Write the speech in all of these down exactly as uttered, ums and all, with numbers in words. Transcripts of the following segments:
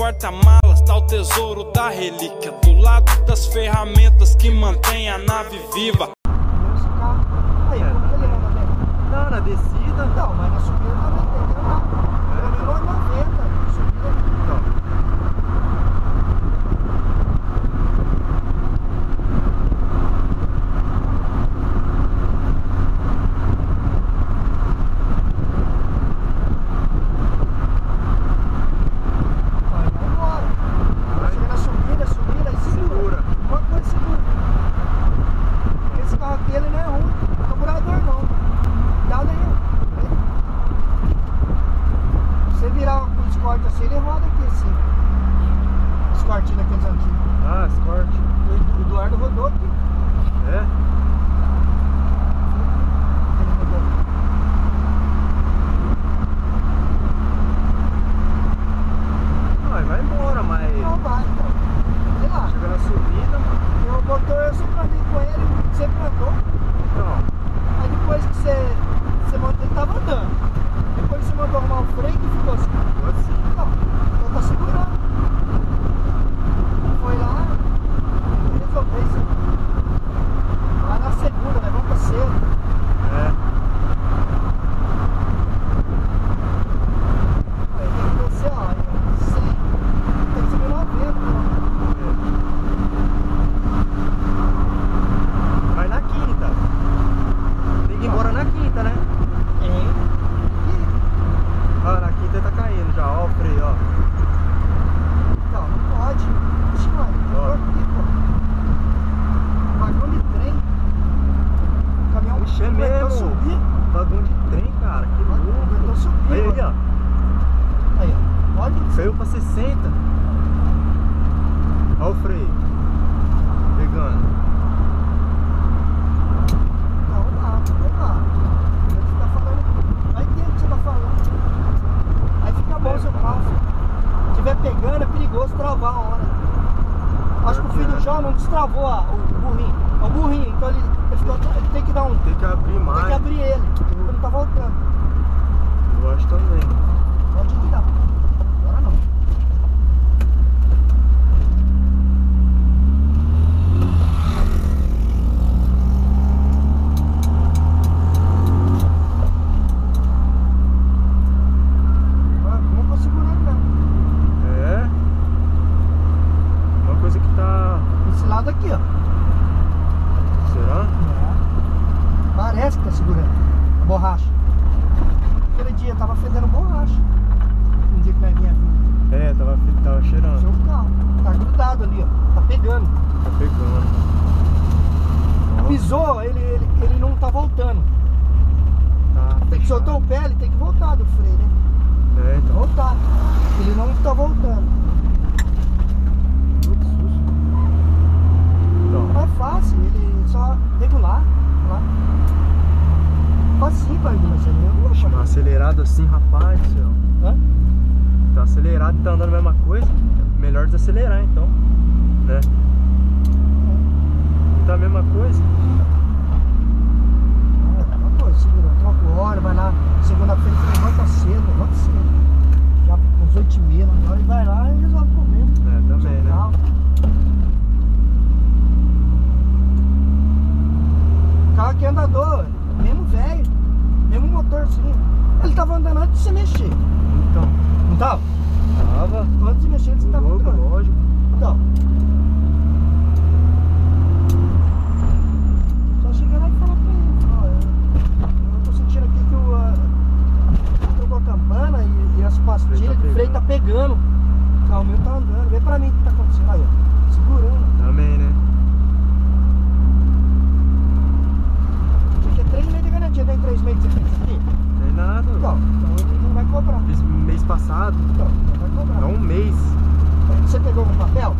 porta-malas tá o tesouro da relíquia, do lado das ferramentas que mantém a nave viva. Nosso carro aí, como que ele anda bem? Não, na descida, não, mas na subida também tem, né? Ele virou a noventa, na subida, então. Travou a, o burrinho, o burrinho, então ele, ele, ficou, ele tem que dar um, tem que abrir mais, tem que abrir ele, ele não tá voltando. Eu acho também. Pode virar, agora não. Soltou o pé, ele tem que voltar do freio, né? É, então. Voltar. Ele não tá voltando. Muito susto. Então. Não é fácil, ele só regular. Lá. Facinho pra regular, você lembra? Tá acelerado assim, rapaz do céu. Hã? Tá acelerado e tá andando a mesma coisa. Melhor desacelerar, então. Né? É. Tá a mesma coisa. Hora, vai lá, segunda-feira ele levanta cedo, levanta cedo. Já uns oito e meia, nove horas ele vai lá e resolve o problema. É, também, né? O carro aqui é andador, mesmo velho, mesmo motorzinho. Ele tava andando antes de se mexer. Então. Não tava? Tava. Antes de mexer ele tava andando. Lógico. Então. Pastilha de freio tá pegando. O carro meu tá andando. Vê pra mim o que tá acontecendo aí, ó. Segurando. Também, né? Isso aqui é três meses de garantia. Tem três meses de você fez isso aqui? Tem nada. Então, então ele não vai cobrar. Fiz mês passado. Então, não vai cobrar. Não, um mês. Você pegou algum papel?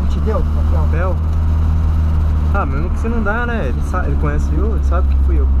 Não te deu papel? Papel? Ah, mesmo que você não dá, né? Ele, sabe, ele conhece eu, ele sabe que fui eu.